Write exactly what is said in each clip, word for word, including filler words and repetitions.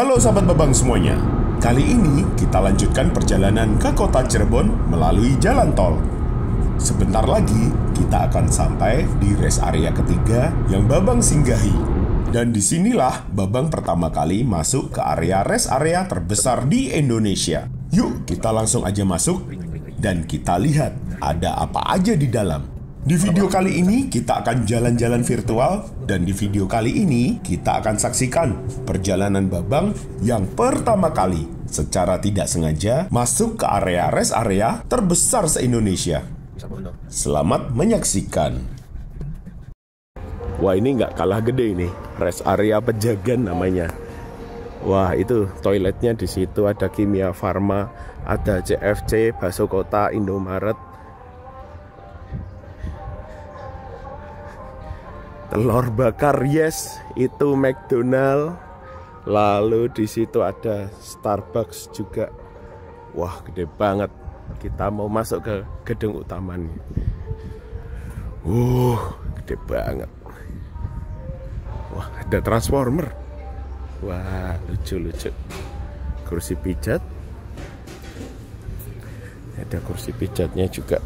Halo sahabat Babang semuanya. Kali ini kita lanjutkan perjalanan ke kota Cirebon melalui jalan tol. Sebentar lagi kita akan sampai di rest area ketiga yang Babang singgahi. Dan disinilah Babang pertama kali masuk ke area rest area terbesar di Indonesia. Yuk kita langsung aja masuk dan kita lihat ada apa aja di dalam. Di video kali ini kita akan jalan-jalan virtual, dan di video kali ini kita akan saksikan perjalanan Babang yang pertama kali secara tidak sengaja masuk ke area rest area terbesar se-Indonesia. Selamat menyaksikan. Wah, ini nggak kalah gede nih, rest area Pejagan namanya. Wah, itu toiletnya di situ ada Kimia Farma, ada J F C, Baso Kota, Indomaret. Telur bakar, yes, itu McDonald. Lalu di situ ada Starbucks juga. Wah, gede banget. Kita mau masuk ke gedung utamanya. Uh, gede banget. Wah, ada transformer. Wah, lucu-lucu. Kursi pijat. Ada kursi pijatnya juga.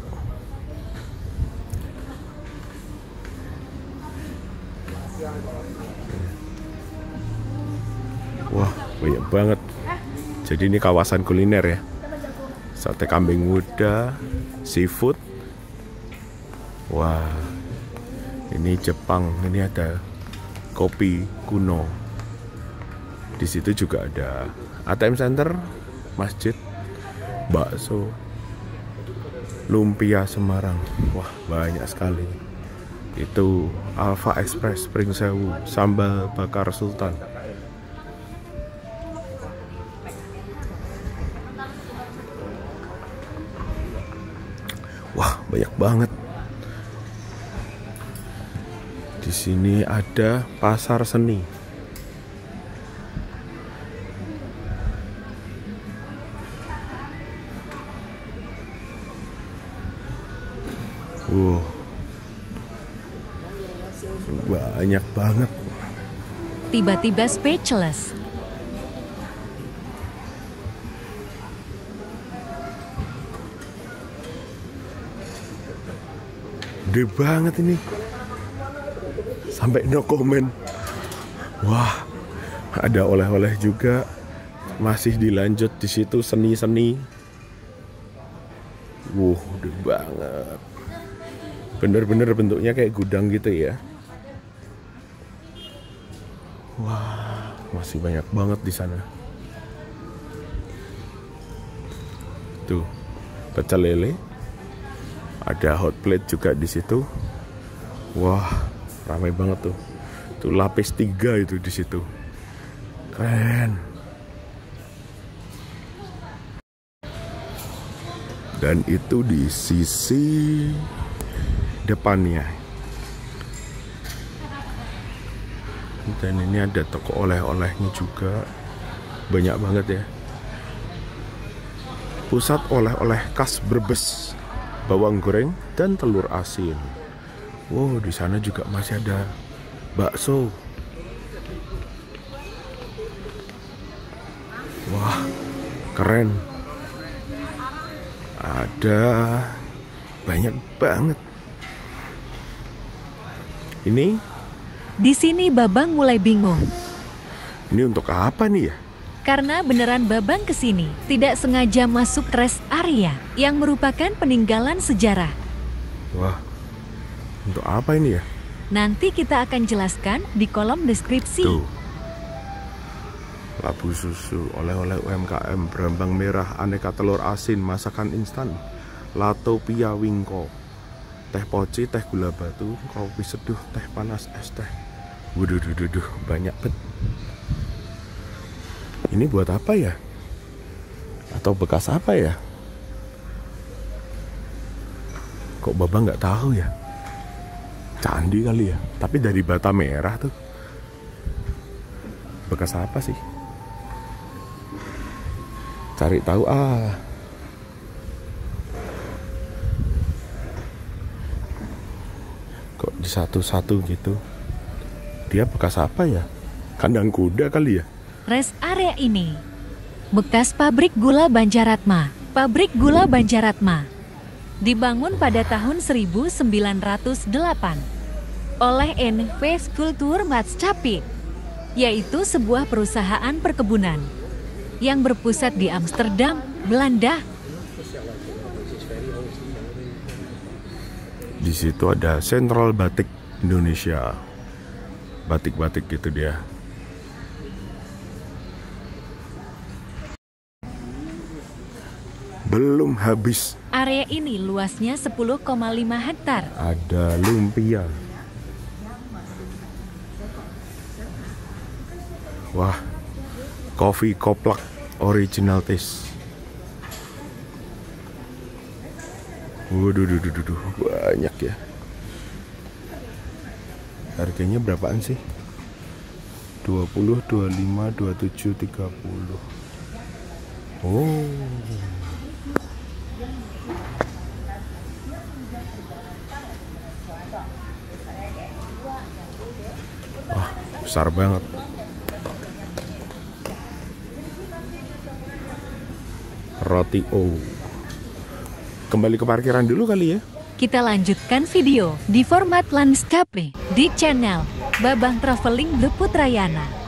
Wah, banyak banget. Jadi ini kawasan kuliner ya. Sate kambing muda, seafood. Wah, ini Jepang. Ini ada kopi kuno. Di situ juga ada A T M Center, masjid, bakso, lumpia Semarang. Wah, banyak sekali. Itu Alpha Express Pringsewu, sambal bakar Sultan. Wah, banyak banget. Di sini ada pasar seni. Wow, banyak banget. Tiba-tiba speechless. Gede banget ini, sampai no comment. Wah, ada oleh-oleh juga. Masih dilanjut di situ seni-seni. Wuh, gede banget. Bener-bener bentuknya kayak gudang gitu ya. Wah, masih banyak banget di sana. Tuh, pecel lele. Ada hot plate juga di situ. Wah, ramai banget tuh. Tuh lapis tiga itu di situ. Keren. Dan itu di sisi depannya. Dan ini ada toko oleh-olehnya juga. Banyak banget ya. Pusat oleh-oleh khas Brebes. Bawang goreng dan telur asin. Wow, di sana juga masih ada bakso. Wah, keren. Ada banyak banget. Ini? Di sini Babang mulai bingung. Ini untuk apa nih ya? Karena beneran Babang kesini, tidak sengaja masuk rest area yang merupakan peninggalan sejarah. Wah, untuk apa ini ya? Nanti kita akan jelaskan di kolom deskripsi. Tuh, labu susu, oleh-oleh U M K M, brambang merah, aneka telur asin, masakan instan, lato pia wingko, teh poci, teh gula batu, kopi seduh, teh panas, es teh. Waduh, duduh, duduh, banyak bet. Ini buat apa ya? Atau bekas apa ya? Kok Babang nggak tahu ya? Candi kali ya? Tapi dari bata merah tuh. Bekas apa sih? Cari tahu ah. Kok di satu-satu gitu? Dia bekas apa ya? Kandang kuda kali ya? rest area ini. Bekas pabrik gula Banjaratma. Pabrik gula Banjaratma dibangun pada tahun seribu sembilan ratus delapan oleh N V Cultuur Maatschappij, yaitu sebuah perusahaan perkebunan yang berpusat di Amsterdam, Belanda. Di situ ada Sentral Batik Indonesia. Batik-batik gitu dia. Belum habis. Area ini luasnya sepuluh koma lima hektar. Ada lumpia. Wah, kopi koplak original taste. Waduh, duh, duh, duh, duh. Banyak ya. Harganya berapaan sih? dua puluh, dua puluh lima, dua puluh tujuh, tiga puluh. Oh. Wah, besar banget. Roti O. Kembali ke parkiran dulu kali ya. Kita lanjutkan video di format landscape di channel Babangtraveling The Poetrayana.